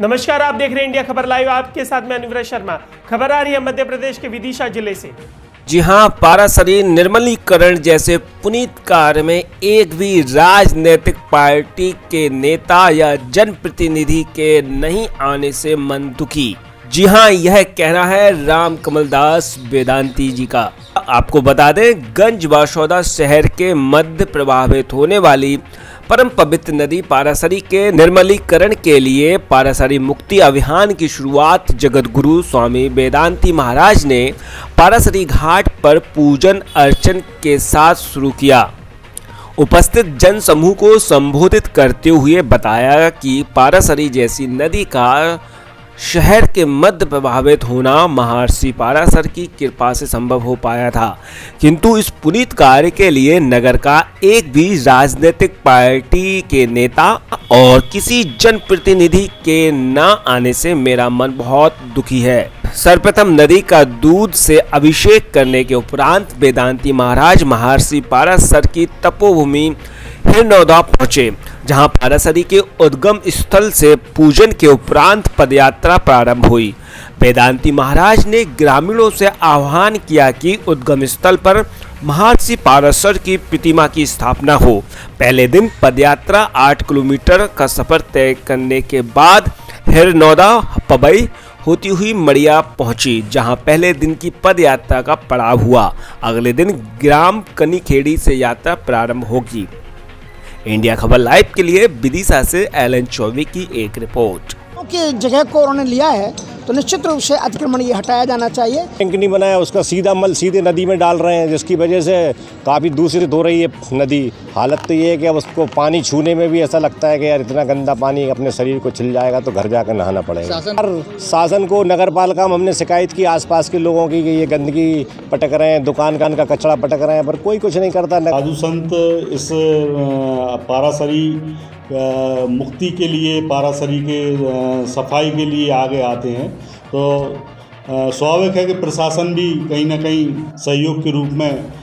नमस्कार, आप देख रहे हैं इंडिया खबर लाइव। आपके साथ मैं अनुराग शर्मा। खबर आ रही है मध्य प्रदेश के विदिशा जिले से। जी हां, पारासरी निर्मलीकरण जैसे पुनीत कार्य में एक भी राजनीतिक पार्टी के नेता या जनप्रतिनिधि के नहीं आने से मन दुखी। जी हां, यह कहना है राम कमलदास वेदांती जी का। आपको बता दें, गंज बासौदा शहर के मध्य प्रभावित होने वाली परम पवित्र नदी पाराशरी के निर्मलीकरण के लिए पारासरी मुक्ति अभियान की शुरुआत जगतगुरु स्वामी वेदांती महाराज ने पाराशरी घाट पर पूजन अर्चन के साथ शुरू किया। उपस्थित जन समूह को संबोधित करते हुए बताया कि पाराशरी जैसी नदी का शहर के मध्य प्रभावित होना महर्षि पराशर की कृपा से संभव हो पाया था, किंतु इस पुनीत कार्य के लिए नगर का एक भी राजनीतिक पार्टी के नेता और किसी जनप्रतिनिधि के ना आने से मेरा मन बहुत दुखी है। सर्वप्रथम नदी का दूध से अभिषेक करने के उपरांत वेदांती महाराज महर्षि पराशर की तपोभूमि हिरनौदा पहुंचे, जहां पारासरी के उद्गम स्थल से पूजन के उपरांत पदयात्रा प्रारंभ हुई। वेदांती महाराज ने ग्रामीणों से आह्वान किया कि उद्गम स्थल पर महर्षि पराशर की प्रतिमा की स्थापना हो। पहले दिन पदयात्रा 8 किलोमीटर का सफर तय करने के बाद हिरनौदा पबई होती हुई मड़िया पहुंची, जहां पहले दिन की पदयात्रा का पड़ाव हुआ। अगले दिन ग्राम कनिखेड़ी से यात्रा प्रारंभ होगी। इंडिया खबर लाइव के लिए विदिशा से LN 24 की एक रिपोर्ट। की जगह को उन्होंने लिया है तो निश्चित रूप से अतिक्रमण ये हटाया जाना चाहिए। टैंक नहीं बनाया, उसका सीधा मल सीधे नदी में डाल रहे हैं, जिसकी वजह से काफ़ी दूषित हो रही है नदी। हालत तो ये है कि अब उसको पानी छूने में भी ऐसा लगता है कि यार इतना गंदा पानी अपने शरीर को छिल जाएगा तो घर जाकर नहाना पड़ेगा। शासन को, नगर पालिका में हमने शिकायत की आसपास के लोगों की कि ये गंदगी पटक रहे हैं, दुकान का कचरा पटक रहे हैं, पर कोई कुछ नहीं करता। साधु संत इस पारासरी मुक्ति के लिए, पारासरी के सफाई के लिए आगे आते हैं तो स्वाभाविक है कि प्रशासन भी कहीं ना कहीं सहयोग के रूप में